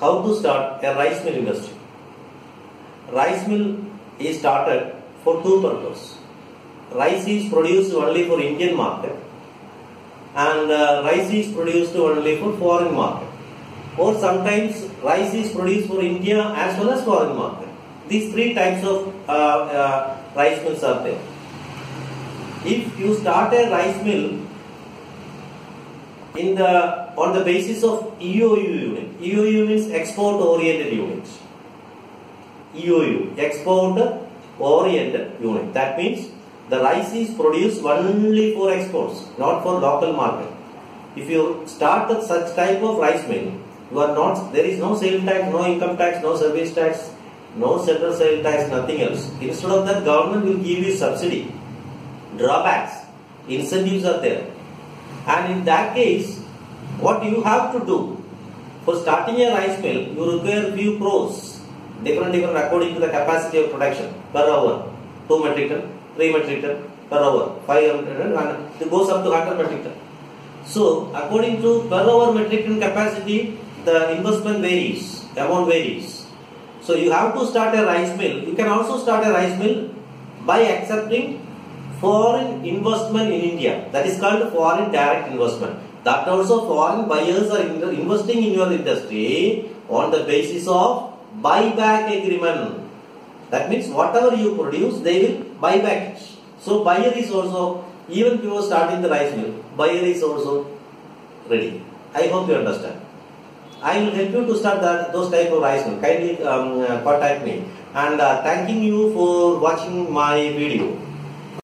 How to start a rice mill industry? Rice mill is started for two purposes. Rice is produced only for Indian market and rice is produced only for foreign market. Or sometimes rice is produced for India as well as foreign market. These three types of rice mills are there. If you start a rice mill on the basis of EOU unit, EOU means export oriented unit. EOU, export oriented unit. That means the rice is produced only for exports, not for local market. If you start with such type of rice mill, there is no sale tax, no income tax, no service tax, no central sale tax, nothing else. Instead of that, government will give you subsidy, drawbacks, incentives are there. And in that case, what you have to do for starting a rice mill, you require few crores, different according to the capacity of production per hour, 2 metric ton, 3 metric ton per hour, 500 ton, 100, it goes up to 100 metric ton. So according to per hour metric ton capacity, the investment varies, amount varies. So you have to start a rice mill. You can also start a rice mill by accepting foreign investment in India. That is called foreign direct investment. That also foreign buyers are investing in your industry on the basis of buyback agreement. That means whatever you produce, they will buy back it. So buyer is also, even before starting the rice mill, buyer is also ready. I hope you understand. I will help you to start those type of rice mill. Kindly contact me. And thanking you for watching my video.